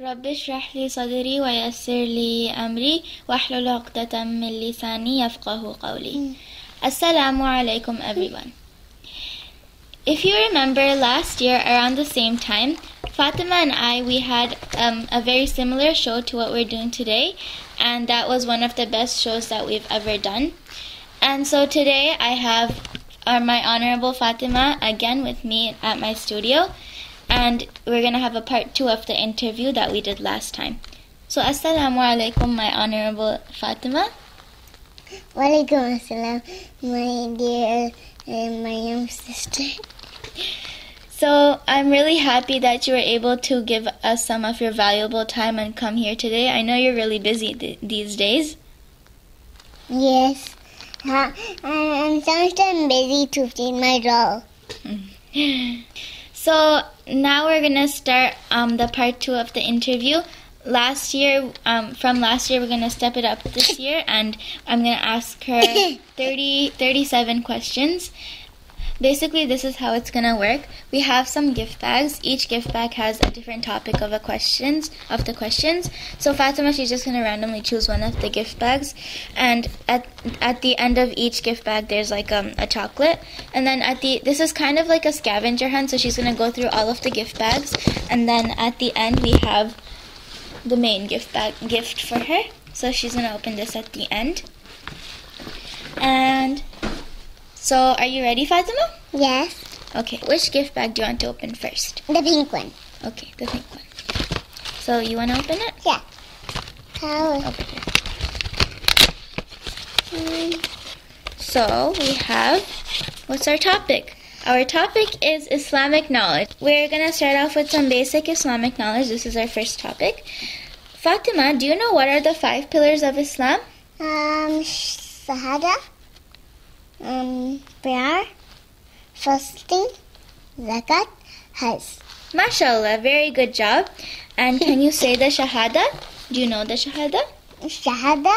Rabbi shrah li sadri wa yassir li amri wahlul 'uqdatam min lisani yafqahu qawli. Assalamu alaikum everyone. If you remember last year around the same time, Fatima and I, we had a very similar show to what we're doing today, and that was one of the best shows that we've ever done. And so today I have my Honorable Fatima again with me at my studio. And we're going to have a part 2 of the interview that we did last time. So, Assalamu Alaikum, my Honorable Fatima. Wa Alaikum Assalam, my dear and my young sister. So, I'm really happy that you were able to give us some of your valuable time and come here today. I know you're really busy these days. Yes, I'm sometimes busy to feed my dog. So now we're going to start the part 2 of the interview. From last year, we're going to step it up this year, and I'm going to ask her 37 questions. Basically, this is how it's going to work. We have some gift bags. Each gift bag has a different topic of the questions. So Fatima, she's just going to randomly choose one of the gift bags. And at the end of each gift bag, there's like a chocolate. And then this is kind of like a scavenger hunt. So she's going to go through all of the gift bags. And then at the end, we have the main gift for her. So she's going to open this at the end. And so, are you ready, Fatima? Yes. Okay, which gift bag do you want to open first? The pink one. Okay, the pink one. So, you want to open it? Yeah. How? Open it. So, we have, what's our topic? Our topic is Islamic knowledge. We're going to start off with some basic Islamic knowledge. This is our first topic. Fatima, do you know what are the 5 pillars of Islam? Shahada. Prayer, fasting, zakat, hajj. MashaAllah, very good job. And can you say the shahada? Do you know the shahada? Shahada,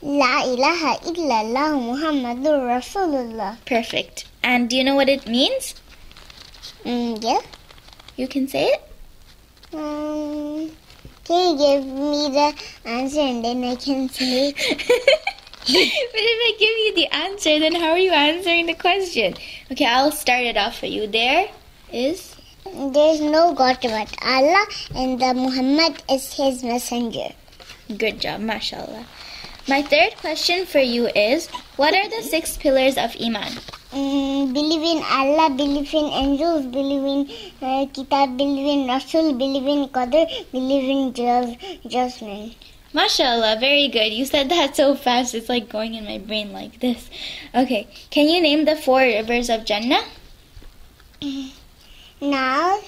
la ilaha illallah Muhammadur Rasulullah. Perfect. And do you know what it means? Yeah. You can say it? Can you give me the answer and then I can say it? But if I give you the answer, then how are you answering the question? Okay, I'll start it off for you. There is no God but Allah, and the Muhammad is his messenger. Good job, mashallah. My third question for you is, what are the 6 pillars of Iman? Believe in Allah, believe in angels, believe in Kitab, believe in Rasul, believe in Qadr, believe in judgment. MashaAllah, very good. You said that so fast, it's like going in my brain like this. Okay, can you name the 4 rivers of Jannah? Nile,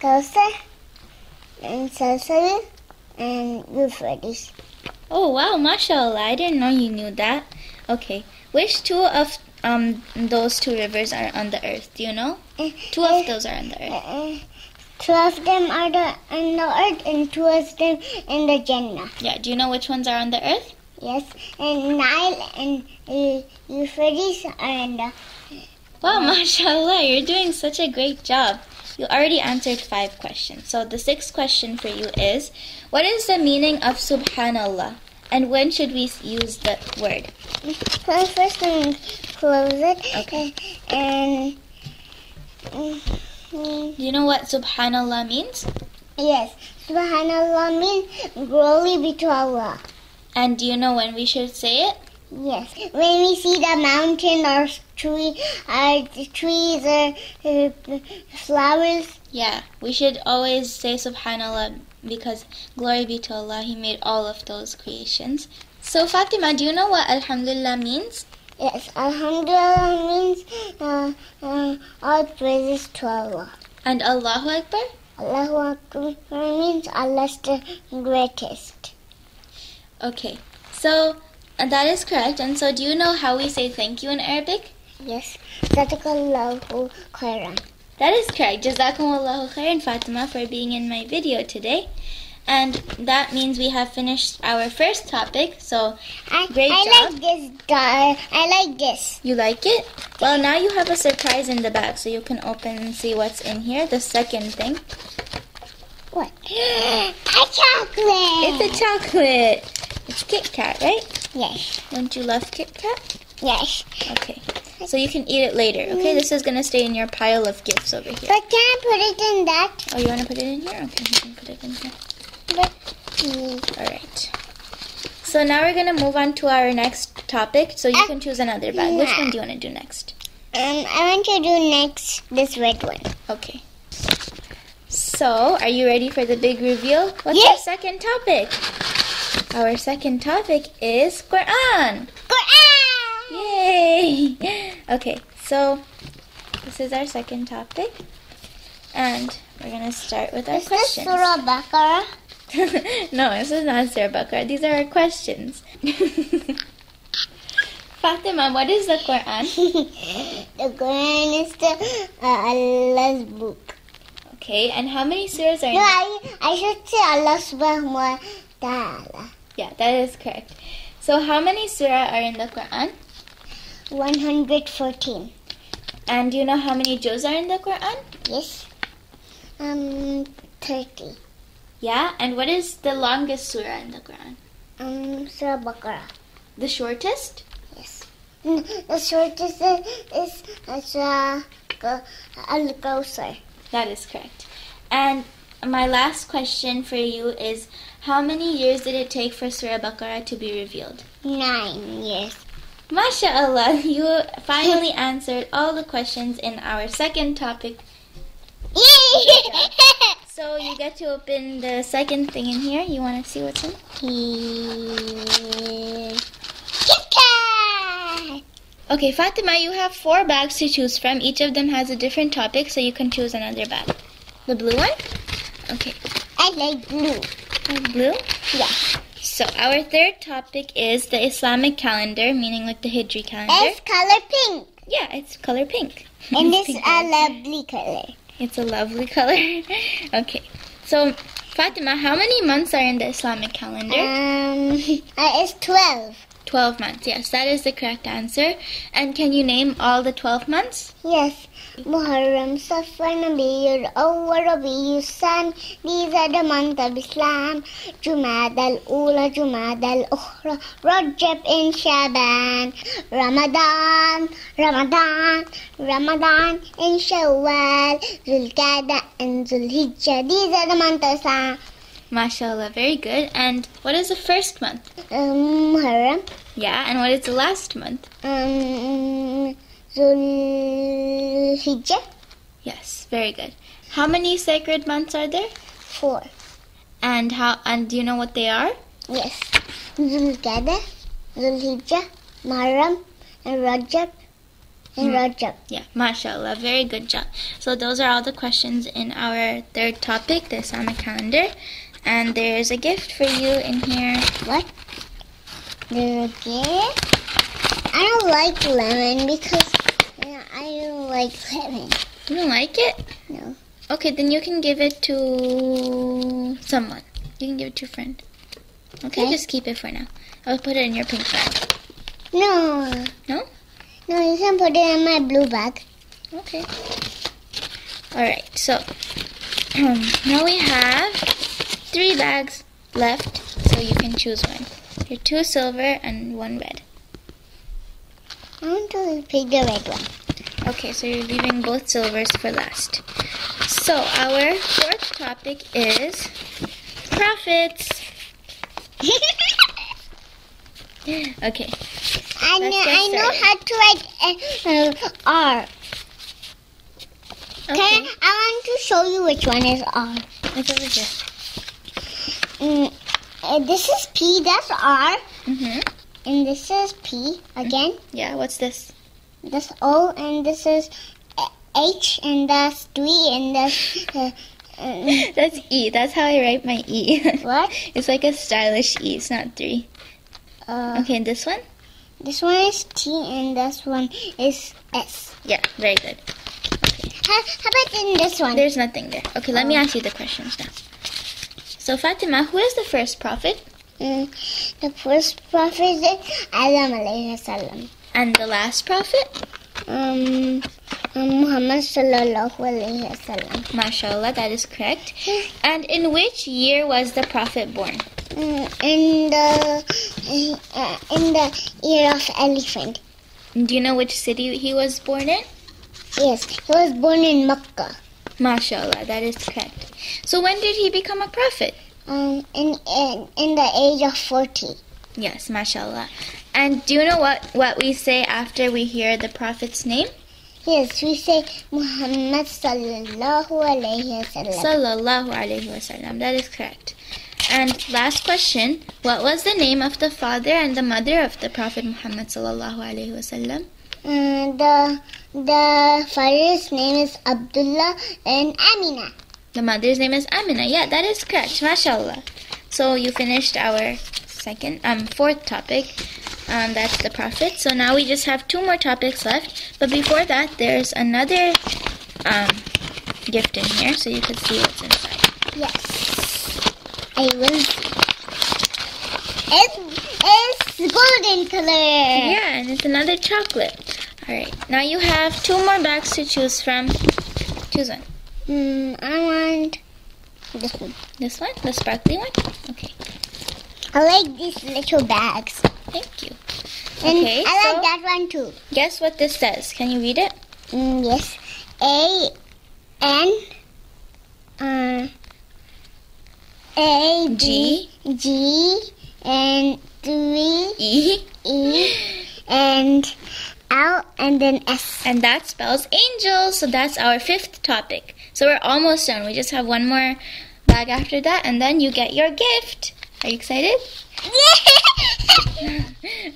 Kausar, and Zalsabil, and Euphrates. Oh wow, MashaAllah, I didn't know you knew that. Okay, which 2 of those 2 rivers are on the earth, do you know? 2 of those are on the earth. 2 of them are on the earth and 2 of them in the Jannah. Yeah, do you know which ones are on the earth? Yes, and Nile and Euphrates are on the earth. Wow, mashallah, you're doing such a great job. You already answered 5 questions. So the 6th question for you is, what is the meaning of Subhanallah? And when should we use the word? Well, first I'm close it. Okay. Do you know what Subhanallah means? Yes, Subhanallah means glory be to Allah. And do you know when we should say it? Yes, when we see the mountain or trees or flowers. Yeah, we should always say Subhanallah because glory be to Allah, He made all of those creations. So Fatima, do you know what Alhamdulillah means? Yes, Alhamdulillah means all praises to Allah. And Allahu Akbar? Allahu Akbar means Allah's the greatest. Okay, so that is correct. And so do you know how we say thank you in Arabic? Yes, Jazakum Allahu Khairan. That is correct. Jazakum Allahu Khairan, Fatima, for being in my video today. And that means we have finished our first topic, so great job. Like this, guy. I like this. You like it? Well, now you have a surprise in the bag, so you can open and see what's in here, the second thing. What? A chocolate! It's a chocolate. It's Kit Kat, right? Yes. Don't you love Kit Kat? Yes. Okay. So you can eat it later, okay? This is going to stay in your pile of gifts over here. But can I put it in that? Oh, you want to put it in here? Okay, you can put it in here. Alright. So now we're going to move on to our next topic. So you can choose another bag. Yeah. Which one do you want to do next? I want to do next this red one. Okay. So, are you ready for the big reveal? What's our second topic? Our second topic is Qur'an. Yay! Okay, so this is our second topic, and we're going to start with our questions. Is this Surah Baqarah? No, this is not Surah Baqarah. These are our questions. Fatima, what is the Qur'an? The Qur'an is the Allah's book. Okay, and how many surahs are in it? I should say Allah subhanahu wa ta'ala. Yeah, that is correct. So how many surah are in the Qur'an? 114. And do you know how many juz are in the Qur'an? Yes. 30. Yeah, and what is the longest surah in the Qur'an? Surah Baqarah. The shortest? Yes. The shortest is Surah Al-Kawthar. That is correct. And my last question for you is, how many years did it take for Surah Baqarah to be revealed? 9 years. MashaAllah, you finally answered all the questions in our second topic. So you get to open the second thing in here. You want to see what's in here? Kit Kat! Okay, Fatima, you have 4 bags to choose from. Each of them has a different topic, so you can choose another bag. The blue one? Okay. I like blue. Like blue? Yeah. So our third topic is the Islamic calendar, meaning like the Hijri calendar. It's color pink. Yeah, it's color pink. And it's pink a lovely color. It's a lovely color. Okay. So, Fatima, how many months are in the Islamic calendar? It's 12. 12 months. Yes, that is the correct answer. And can you name all the 12 months? Yes. Muharram, Safar, Jumadil Awwal, Rabi'ul Awwal. These are the months of Islam. Jumadil Awwal, Jumadil Ukhra, Rajab in Shaban, Ramadan in Shawwal, Zulqada and Zulhijjah. These are the months of Islam. MashaAllah, very good. And what is the first month? Muharram. Yeah, and what is the last month? Zulhijjah. Yes, very good. How many sacred months are there? 4. And do you know what they are? Yes. Zulqada, Zulhijjah, Muharram, and Rajab. Yeah, MashaAllah, very good job. So those are all the questions in our third topic, the Islamic calendar. And there's a gift for you in here. What? There's a gift? I don't like lemon because I don't like lemon. You don't like it? No. Okay, then you can give it to someone. You can give it to a friend. Okay, just keep it for now. I'll put it in your pink bag. No. No? No, you can put it in my blue bag. Okay. Alright, so now we have 3 bags left, so you can choose one. There are 2 silver and 1 red. I want to pick the red one. Okay, so you're leaving both silvers for last. So our fourth topic is profits. Okay. I know how to write R. Okay. I want to show you which one is R. It's over here. This is P, that's R. And this is P again. Yeah, what's this? That's O, and this is H, and that's 3, and that's... that's E. That's how I write my E. What? It's like a stylish E. It's not 3. Okay, and this one? This one is T, and this one is S. Yeah, very good. Okay. How about in this one? There's nothing there. Okay, let me ask you the questions now. So Fatima, who is the first prophet? The first prophet is Adam Alayhisalam. And the last prophet? Muhammad Sallallahu Alaihi Wasallam. MashaAllah, that is correct. And in which year was the prophet born? In the year of elephant. Do you know which city he was born in? Yes, he was born in Makkah. MashaAllah, that is correct. So when did he become a prophet? In the age of 40. Yes, MashaAllah. And do you know what we say after we hear the prophet's name? Yes, we say Muhammad Sallallahu Alaihi Wasallam. Sallallahu Alaihi Wasallam, that is correct. And last question, what was the name of the father and the mother of the Prophet Muhammad Sallallahu Alaihi Wasallam? The father's name is Abdullah and Amina. The mother's name is Amina. Yeah, that is correct. MashaAllah. So you finished our fourth topic. That's the Prophet. So now we just have two more topics left. But before that, there's another gift in here, so you can see what's inside. Yes, I will see. It's golden color. Yeah, and it's another chocolate. Alright, now you have two more bags to choose from. Choose one. I want this one. This one? The sparkly one? Okay. I like these little bags. Thank you. And okay, I like that one too. Guess what this says. Can you read it? Yes. ANGL and then S. And that spells angel. So that's our fifth topic. So we're almost done. We just have one more bag after that, and then you get your gift. Are you excited?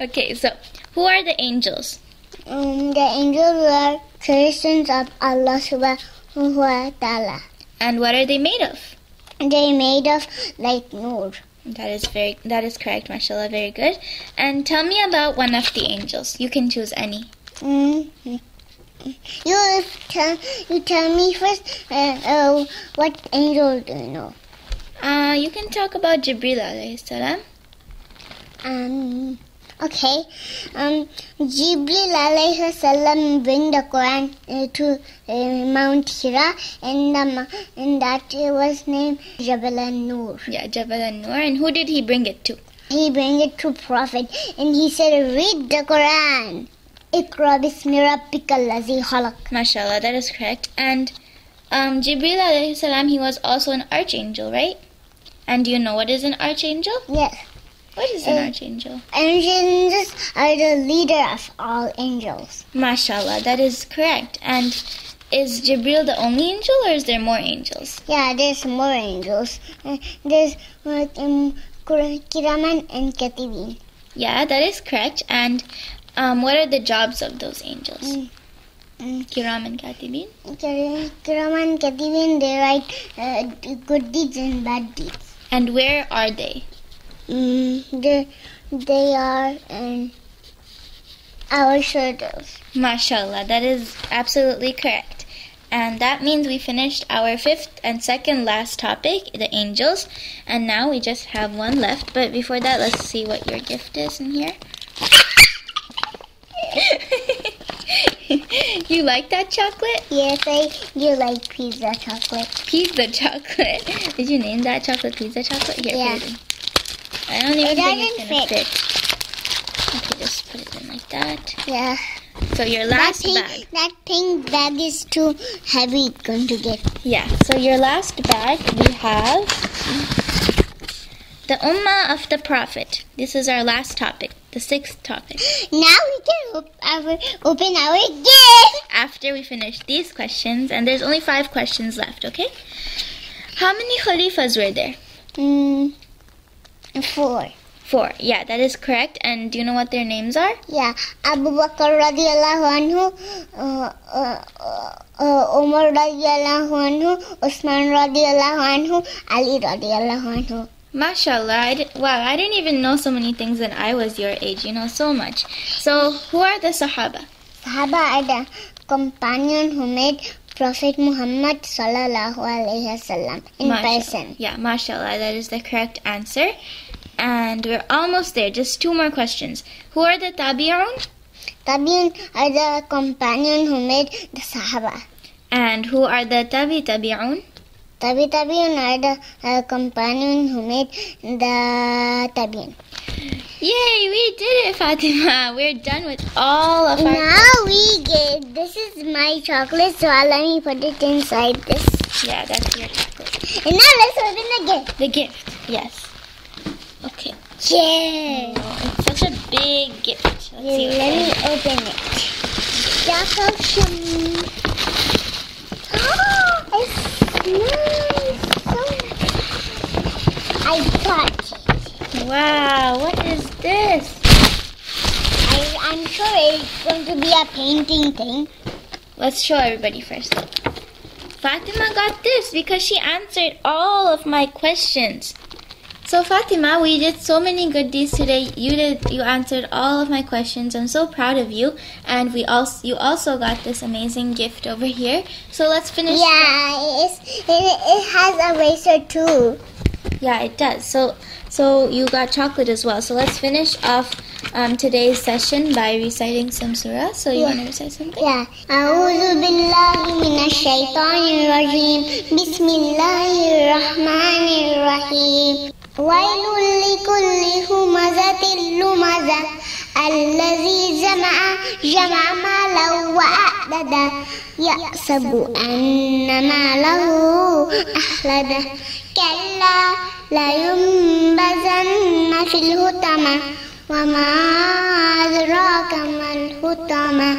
Okay, so who are the angels? The angels are creations of Allah Subhanahu wa Ta'ala. And what are they made of? They are made of light nur. That is correct, MashaAllah, very good. And tell me about one of the angels. You can choose any. You tell me first. What angel do you know? You can talk about Jibril Alayhisalam. Okay. Jibril Alayhisalam bring the Qur'an to Mount Hira, and that was named Jabal An-Nur. Yeah, Jabal An-Nur. And who did he bring it to? He bring it to Prophet, and he said, read the Qur'an. Iqra bismi rabbikal ladhi khalaq. MashaAllah, that is correct. And Jibril Alayhi Salam, he was also an archangel, right? And do you know what is an archangel? Yes. What is an archangel? Angels are the leader of all angels. MashaAllah, that is correct. And is Jibril the only angel, or is there more angels? Yeah, there's more angels. There's Kiraman and Katibin. Yeah, that is correct. And what are the jobs of those angels? Kiraman Katibin. Kiraman Katibin, they write good deeds and bad deeds. And where are they? They are in our shoulders. MashaAllah, that is absolutely correct. And that means we finished our fifth and second last topic, the angels. And now we just have one left. But before that, let's see what your gift is in here. You like that chocolate? Yes, I do like pizza chocolate. Pizza chocolate? Did you name that chocolate pizza chocolate? Here, yeah. I don't even think it's going to fit. Okay, just put it in like that. Yeah. So your last bag. That pink bag is too heavy, it's going to get. Yeah, so your last bag, we have the Ummah of the Prophet. This is our last topic. The sixth topic. Now we can open our gift. After we finish these questions, and there's only 5 questions left, okay? How many Khalifas were there? 4. 4, yeah, that is correct. And do you know what their names are? Yeah, Abu Bakr radiallahu anhu, Umar radiallahu anhu, Usman radiallahu anhu, Ali radiallahu anhu. MashaAllah, I didn't even know so many things when I was your age. You know so much. So, who are the Sahaba? Sahaba are the companion who made Prophet Muhammad Sallallahu Alaihi Wasallam in person. Yeah, MashaAllah, that is the correct answer. And we're almost there. Just two more questions. Who are the Tabi'un? Tabi'un are the companion who made the Sahaba. And who are the Tabi'un? Tabi'un are the companion who made the Tabi'un. Yay, we did it, Fatima. We're done with all of our... Now we get... This is my chocolate, so let me put it inside this. Yeah, that's your chocolate. And now let's open the gift. The gift, yes. Okay. Yay! Oh, it's such a big gift. Let's see what let me open it. Oh, it smells so nice. I bought it. Wow, what is this? I'm sure it's going to be a painting thing. Let's show everybody first. Fatima got this because she answered all of my questions. So Fatima, we did so many good deeds today. You answered all of my questions. I'm so proud of you. And you also got this amazing gift over here. So let's finish. Yeah, it has a eraser too. Yeah, it does. So you got chocolate as well. So let's finish off today's session by reciting some surah. So you want to recite something? Yeah. A'udhu billahi minash shaitanir rajeem. Bismillahir rahmanir rahim. وَيْلٌ لِكُلِّ هُمَزَةٍ لُمَزَةٍ الَّذِي جَمَعَ مَالًا وَأَعْدَدَهُ يَحْسَبُ أَنَّ مَالَهُ أَخْلَدَهُ كَلَّا لَيُنبَذَنَّ فِي الْحُطَمَةِ وَمَا أَدْرَاكَ مَا الْحُطَمَةُ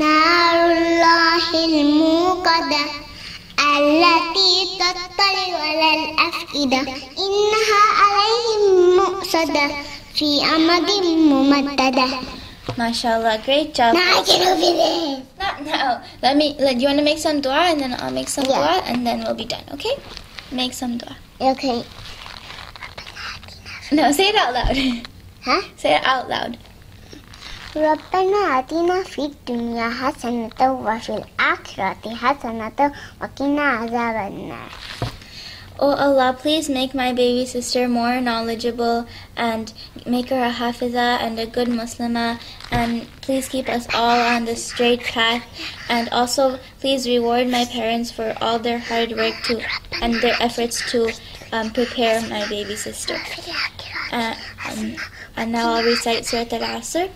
نَارُ اللَّهِ الْمُوقَدَةُ الَّتِي تَطَّلِعُ عَلَى الْأَفْئِدَةِ إِنَّهَا عَلَيْهِمْ مُؤْصَدَةٌ فِي أَمَدٍ مُمَدَّدَةٍ. MashaAllah, great job. Now I can open it. Not now. Do you want to make some dua and then I'll make some dua and then we'll be done, okay? Make some dua. Okay. No, say it out loud. Huh? Say it out loud. رَبَّنَا آتِنَا فِي الدُّنْيَا حَسَنَةً وَفِي الْآخِرَةِ حَسَنَةً وَقِنَا عَذَابَ النَّارِ. Oh Allah, please make my baby sister more knowledgeable and make her a hafiza and a good Muslimah, and please keep us all on the straight path, and also please reward my parents for all their hard work and their efforts to prepare my baby sister. And now I'll recite Surah Al-Asr.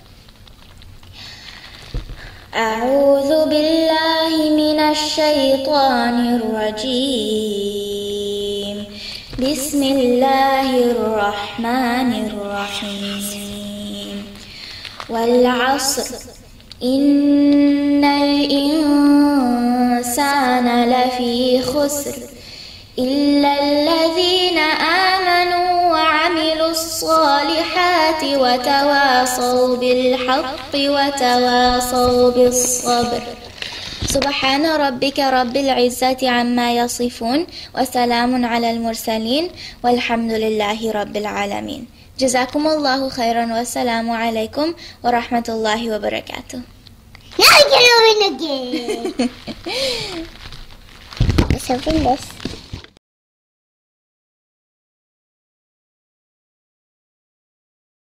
أعوذ بالله من الشيطان الرجيم بسم الله الرحمن الرحيم والعصر إن الإنسان لفي خسر إلا الذين آمنوا وعملوا الصالحات وتواصوا بالحق وتواصوا بالصبر. سبحان ربك رب العزة عما يصفون وسلام على المرسلين والحمد لله رب العالمين. جزاكم الله خيرا والسلام عليكم ورحمة الله وبركاته. Now I can open again. Let's open this.